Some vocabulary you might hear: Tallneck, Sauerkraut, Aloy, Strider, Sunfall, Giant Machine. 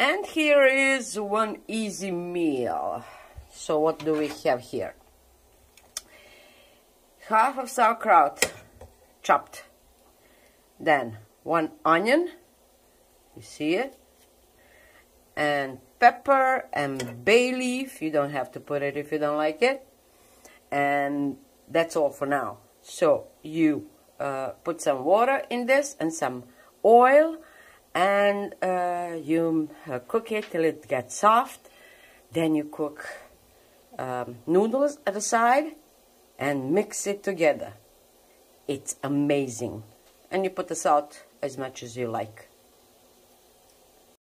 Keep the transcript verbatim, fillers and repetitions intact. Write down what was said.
And here is one easy meal. So what do we have here? Half of sauerkraut, chopped. Then one onion, you see it, and pepper and bay leaf. You don't have to put it if you don't like it. And that's all for now. So you uh, put some water in this and some oil, and uh, you uh, cook it till it gets soft. Then you cook um, noodles at the side and mix it together. It's amazing. And you put the salt as much as you like.